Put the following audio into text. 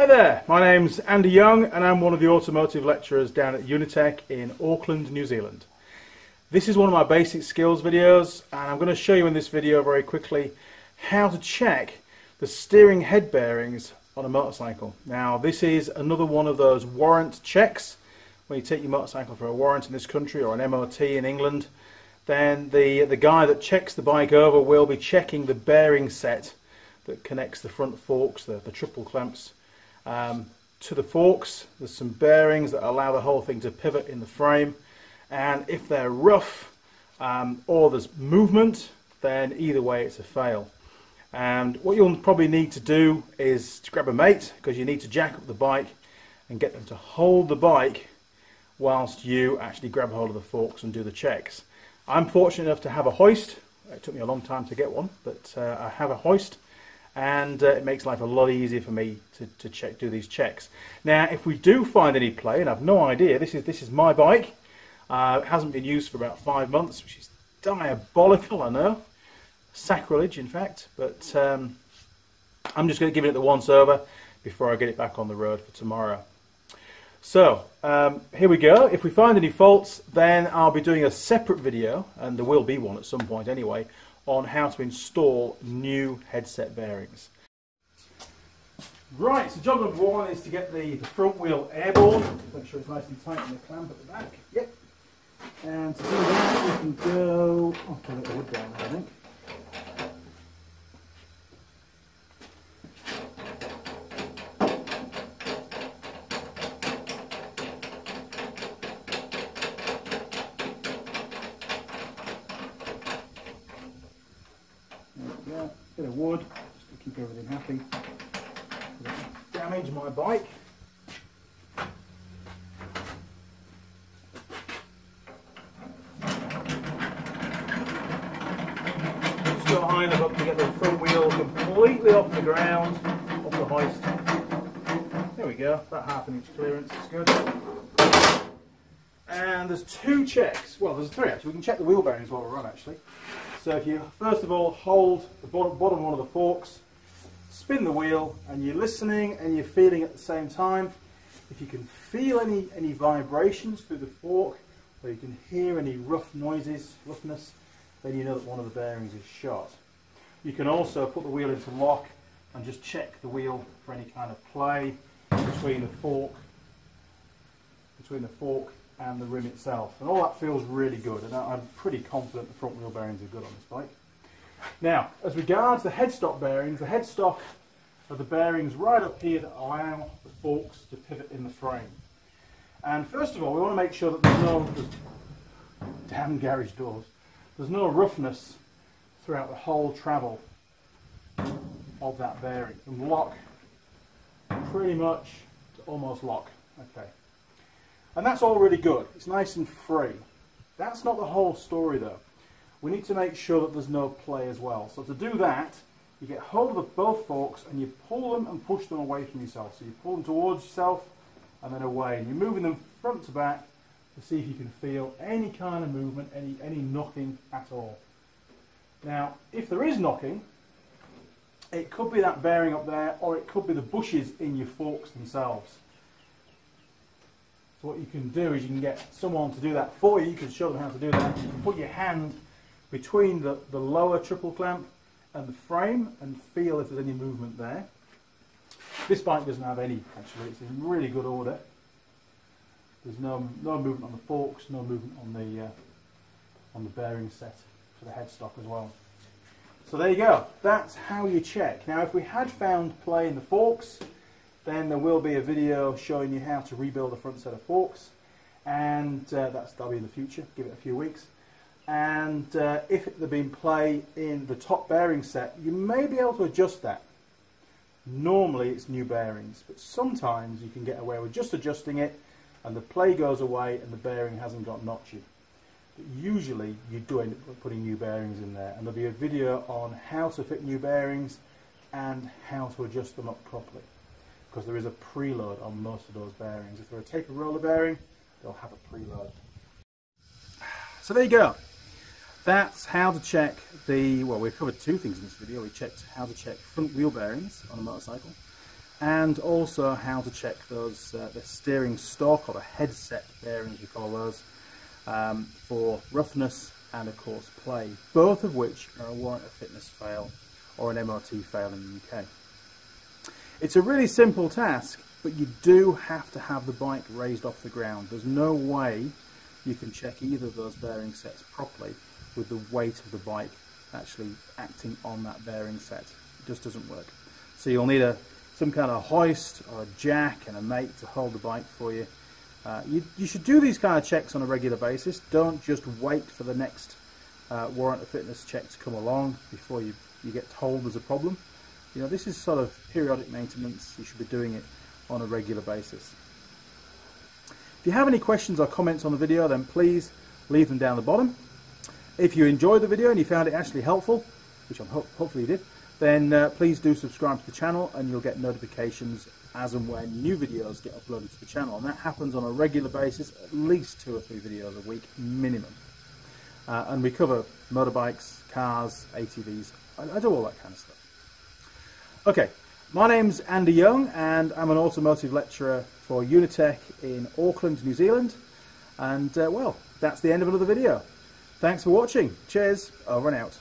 Hi there, my name's Andy Young and I'm one of the automotive lecturers down at Unitec in Auckland, New Zealand. This is one of my basic skills videos and I'm going to show you in this video very quickly how to check the steering head bearings on a motorcycle. Now this is another one of those warrant checks. When you take your motorcycle for a warrant in this country or an MOT in England, then the guy that checks the bike over will be checking the bearing set that connects the front forks, the triple clamps, to the forks. There's some bearings that allow the whole thing to pivot in the frame, and if they're rough or there's movement, then either way it's a fail. And what you'll probably need to do is to grab a mate, because you need to jack up the bike and get them to hold the bike whilst you actually grab hold of the forks and do the checks. I'm fortunate enough to have a hoist. It took me a long time to get one, but I have a hoist, and it makes life a lot easier for me to do these checks. Now if we do find any play, and I've no idea, this is my bike, it hasn't been used for about 5 months, which is diabolical, I know, sacrilege in fact, but I'm just going to give it the once over before I get it back on the road for tomorrow. So here we go. If we find any faults, then I'll be doing a separate video, and there will be one at some point anyway, on how to install new headset bearings. Right, so job number one is to get the front wheel airborne. Make sure it's nice and tight in the clamp at the back. Yep. And to do that, we can go up a little wood down there, I think. Bit of wood, just to keep everything happy. Damage my bike. Just go high enough up to get the front wheel completely off the ground, off the hoist. There we go, about half an inch clearance is good. And there's two checks, well there's three actually, we can check the wheel bearings while we're on actually. So if you first of all hold the bottom one of the forks, spin the wheel, and you're listening and you're feeling at the same time. If you can feel any vibrations through the fork, or you can hear any rough noises, roughness, then you know that one of the bearings is shot. You can also put the wheel into lock and just check the wheel for any kind of play between the fork and the rim itself, and all that feels really good, and I'm pretty confident the front wheel bearings are good on this bike. Now as regards the headstock bearings, the headstock are the bearings right up here that allow the forks to pivot in the frame. And first of all we want to make sure that there's no roughness throughout the whole travel of that bearing, and lock pretty much to almost lock. Okay. And that's all really good, it's nice and free. That's not the whole story though. We need to make sure that there's no play as well. So to do that, you get hold of both forks and you pull them and push them away from yourself. So you pull them towards yourself and then away. And you're moving them front to back to see if you can feel any kind of movement, any knocking at all. Now, if there is knocking, it could be that bearing up there, or it could be the bushes in your forks themselves. So what you can do is you can get someone to do that for you. You can show them how to do that. You can put your hand between the lower triple clamp and the frame and feel if there's any movement there. This bike doesn't have any actually, it's in really good order. There's no movement on the forks, no movement on the bearing set for the headstock as well. So there you go, that's how you check. Now if we had found play in the forks, then there will be a video showing you how to rebuild the front set of forks, and that'll be in the future, give it a few weeks. And if there'd been play in the top bearing set, you may be able to adjust that. Normally it's new bearings, but sometimes you can get away with just adjusting it and the play goes away and the bearing hasn't got notchy. But usually you do end up putting new bearings in there, and there'll be a video on how to fit new bearings and how to adjust them up properly, because there is a preload on most of those bearings. If they're a taper roller bearing, they'll have a preload. So there you go. That's how to check well, we've covered two things in this video. We checked how to check front wheel bearings on a motorcycle, and also how to check those the steering stock, or the headset bearings we call those, for roughness and of course play, both of which are a warrant of fitness fail or an MOT fail in the UK. It's a really simple task, but you do have to have the bike raised off the ground. There's no way you can check either of those bearing sets properly with the weight of the bike actually acting on that bearing set. It just doesn't work. So you'll need some kind of hoist or a jack and a mate to hold the bike for you. You should do these kind of checks on a regular basis. Don't just wait for the next warrant of fitness check to come along before you get told there's a problem. You know, this is sort of periodic maintenance. You should be doing it on a regular basis. If you have any questions or comments on the video, then please leave them down the bottom. If you enjoyed the video and you found it actually helpful, which I'm hopefully you did, then please do subscribe to the channel, and you'll get notifications as and when new videos get uploaded to the channel. And that happens on a regular basis, at least 2 or 3 videos a week minimum. And we cover motorbikes, cars, ATVs, I do all that kind of stuff. Okay, my name's Andy Young, and I'm an automotive lecturer for Unitec in Auckland, New Zealand. And well, that's the end of another video. Thanks for watching. Cheers, over and out.